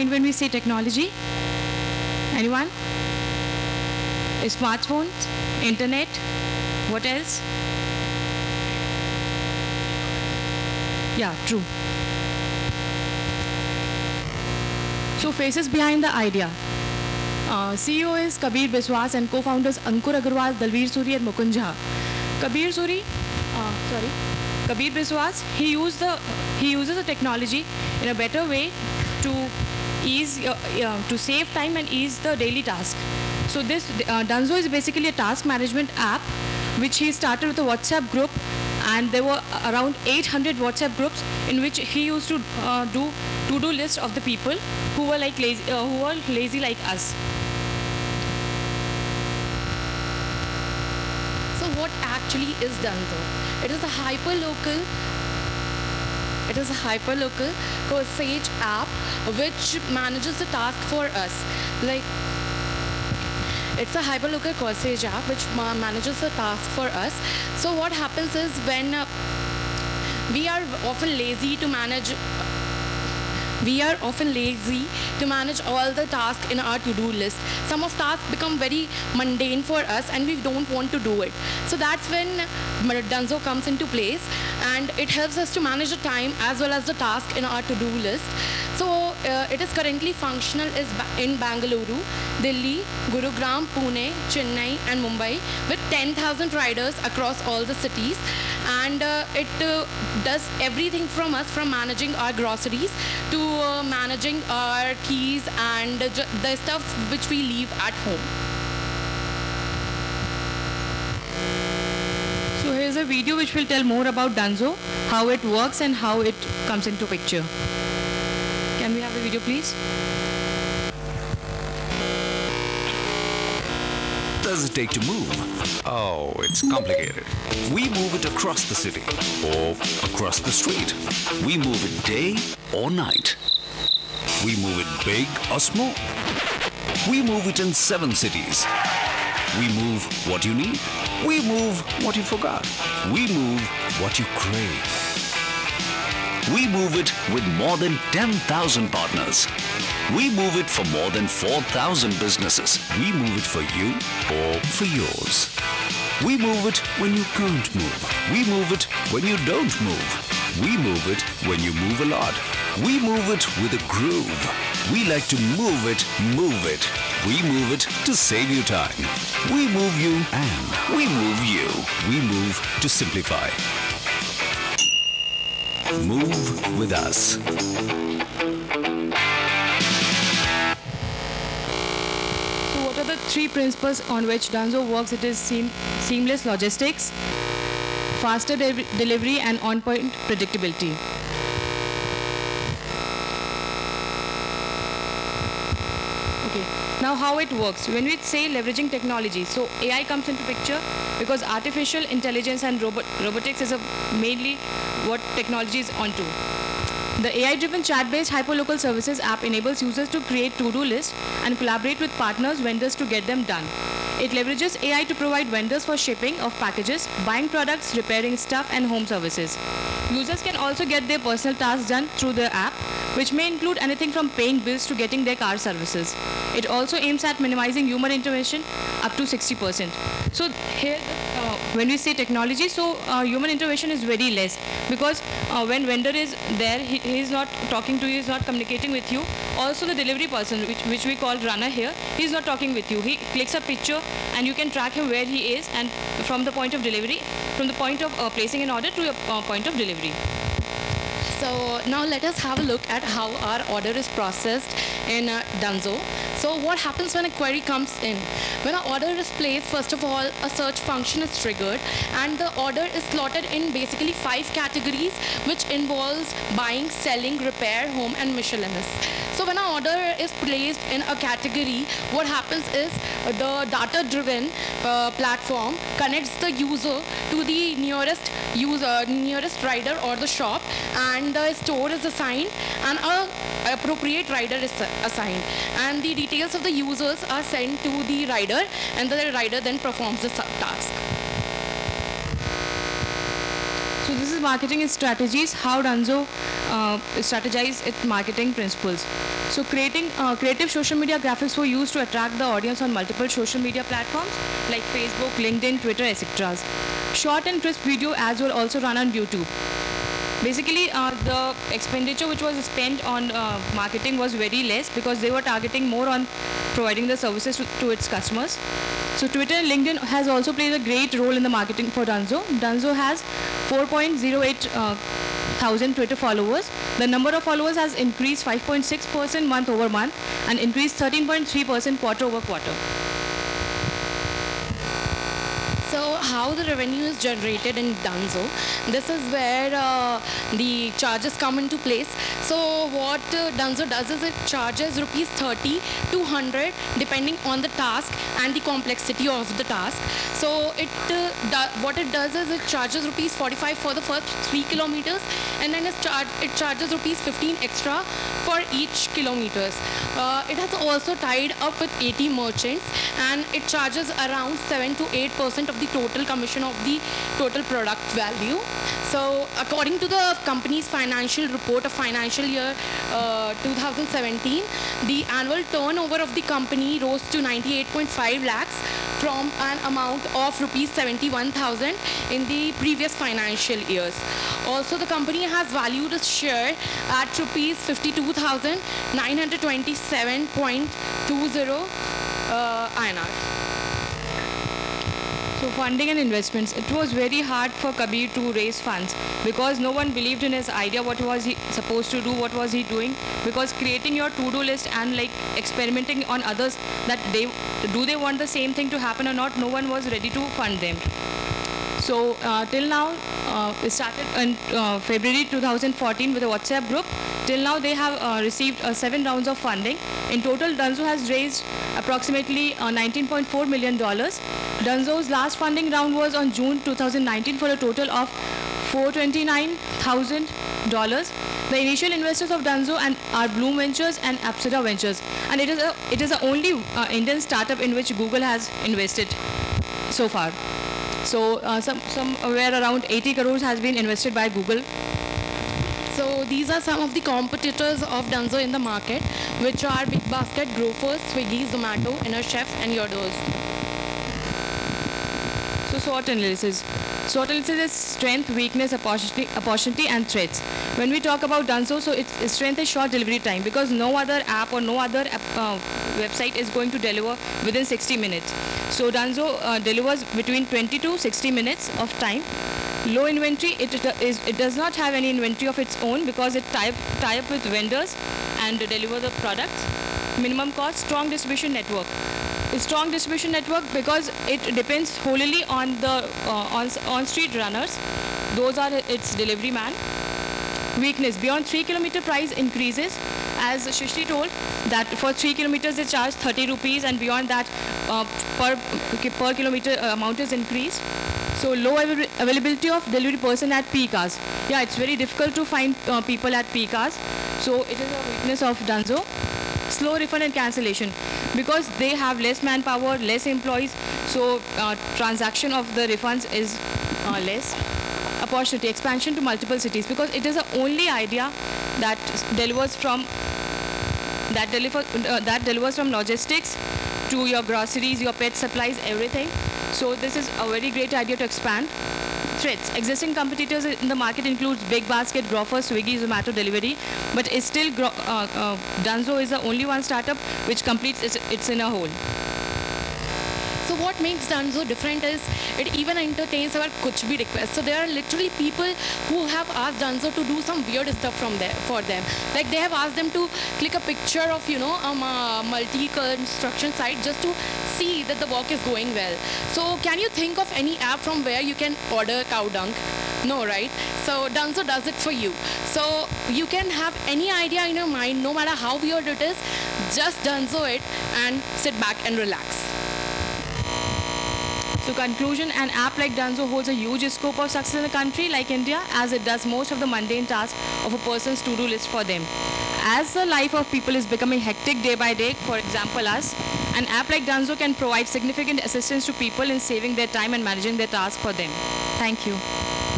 mind when we say technology? Anyone? Smartphones, internet, what else? Yeah, true. So faces behind the idea. CEO is Kabir Biswas and co-founders Ankur Agarwal, Dalveer Suri and Mukund Jha. Kabir Biswas, he uses the technology in a better way to ease, to save time and ease the daily task. So this Dunzo is basically a task management app which he started with a WhatsApp group, and there were around 800 WhatsApp groups in which he used to do to-do list of the people who were like lazy, like us. So what actually is Dunzo? It is a hyper-local. It is a hyper-local course app which manages the task for us. Like, it's a hyperlocal course app which manages the task for us. So what happens is, when we are often lazy to manage, all the tasks in our to-do list. Some of tasks become very mundane for us and we don't want to do it. So that's when Dunzo comes into place, and it helps us to manage the time as well as the task in our to-do list. So it is currently functional in Bangalore, Delhi, Gurugram, Pune, Chennai and Mumbai, with 10,000 riders across all the cities. And it does everything from us, from managing our groceries to managing our keys and the stuff which we leave at home. So here's a video which will tell more about Dunzo, how it works and how it comes into picture. Can we have the video, please? Does it take to move? Oh, it's complicated. We move it across the city or across the street. We move it day or night. We move it big or small. We move it in 7 cities. We move what you need. We move what you forgot. We move what you crave. We move it with more than 10,000 partners. We move it for more than 4,000 businesses. We move it for you or for yours. We move it when you can't move. We move it when you don't move. We move it when you move a lot. We move it with a groove. We like to move it, We move it to save you time. We move you and we move you. We move to simplify. Move with us. So what are the 3 principles on which Dunzo works? It is seamless logistics, faster delivery and on-point predictability. Okay. Now how it works. When we say leveraging technology, so AI comes into picture because artificial intelligence and robotics is mainly what technology is onto. The AI-driven chat-based hyperlocal services app enables users to create to-do lists and collaborate with partners, vendors to get them done. It leverages AI to provide vendors for shipping of packages, buying products, repairing stuff and home services. Users can also get their personal tasks done through the app, which may include anything from paying bills to getting their car services. It also aims at minimizing human intervention up to 60%. So here, when we say technology, so human intervention is very less, because when vendor is there, he is not talking to you, he is not communicating with you. Also the delivery person, which we call runner here, he is not talking with you. He clicks a picture and you can track him where he is, and from the point of delivery, from the point of placing an order to your point of delivery. So now let us have a look at how our order is processed in Dunzo. So what happens when a query comes in? When an order is placed, first of all, a search function is triggered, and the order is slotted in basically 5 categories, which involves buying, selling, repair, home, and miscellaneous. So when an order is placed in a category, what happens is the data-driven platform connects the user to the nearest rider or the shop, and the store is assigned and an appropriate rider is assigned, and the details of the users are sent to the rider, and the rider then performs the task. So this is as marketing is strategies, how Dunzo strategize its marketing principles. So creative social media graphics were used to attract the audience on multiple social media platforms like Facebook, LinkedIn, Twitter, etc. Short and crisp video ads were also run on YouTube. Basically, the expenditure which was spent on marketing was very less because they were targeting more on providing the services to its customers. So Twitter and LinkedIn has also played a great role in the marketing for Dunzo. Dunzo has 4.08 thousand Twitter followers. The number of followers has increased 5.6% month over month and increased 13.3% quarter over quarter. So how the revenue is generated in Dunzo? This is where the charges come into place. So what Dunzo does is it charges ₹30 to ₹100 depending on the task and the complexity of the task. So it what it does is it charges ₹45 for the first 3 kilometers, and then it charges ₹15 extra for each kilometers. It has also tied up with 80 merchants, and it charges around 7 to 8% of the total commission of the total product value. So according to the company's financial report of financial year 2017, the annual turnover of the company rose to 98.5 lakhs from an amount of ₹71,000 in the previous financial years. Also, the company has valued its share at ₹52,927.20 INR. So funding and investments. It was very hard for Kabir to raise funds because no one believed in his idea. What was he supposed to do? What was he doing? Because creating your to-do list and like experimenting on others, that they want the same thing to happen or not? No one was ready to fund them. So till now, it started in February 2014 with a WhatsApp group. Till now, they have received 7 rounds of funding. In total, Dunzo has raised approximately $19.4 million. Dunzo's last funding round was on June 2019 for a total of $429,000. The initial investors of Dunzo are Bloom Ventures and Absoda Ventures, and it is the only Indian startup in which Google has invested so far. So somewhere around 80 crores has been invested by Google. So these are some of the competitors of Dunzo in the market, which are Big Basket, Grofers, Swiggy, Zomato, Inner Chef, and Yodos. So SWOT analysis. SWOT analysis is strength, weakness, opportunity, and threats. When we talk about Dunzo, so its strength is short delivery time because no other app or no other website is going to deliver within 60 minutes. So Dunzo delivers between 20 to 60 minutes of time. Low inventory. It does not have any inventory of its own because it tie up with vendors and deliver the products. Minimum cost. Strong distribution network. A strong distribution network because it depends wholly on the on-street runners. Those are its delivery man. Weakness. Beyond 3 kilometer price increases. As Shishti told, that for 3 kilometers they charge ₹30, and beyond that per kilometer amount is increased. So low availability of delivery person at peak hours. Yeah, it's very difficult to find people at peak hours. So it is a weakness of Dunzo. Slow refund and cancellation. Because they have less manpower, less employees, so transaction of the refunds is less. Opportunity, expansion to multiple cities, because it is the only idea that delivers from logistics to your groceries, your pet supplies, everything. So this is a very great idea to expand. Threats. Existing competitors in the market includes Big Basket, Grofers, Swiggy, Zomato Delivery, but it's still Dunzo is the only one startup which completes its inner whole. So what makes Dunzo different is it even entertains our kuch bhi request. So there are literally people who have asked Dunzo to do some weird stuff for them. Like they have asked them to click a picture of a multi-construction site just to see that the work is going well. So can you think of any app from where you can order cow dung? No, right? So Dunzo does it for you. So you can have any idea in your mind, no matter how weird it is, just Dunzo it and sit back and relax. So conclusion, an app like Dunzo holds a huge scope of success in a country like India, as it does most of the mundane tasks of a person's to-do list for them. As the life of people is becoming hectic day by day, for example us, an app like Dunzo can provide significant assistance to people in saving their time and managing their tasks for them. Thank you.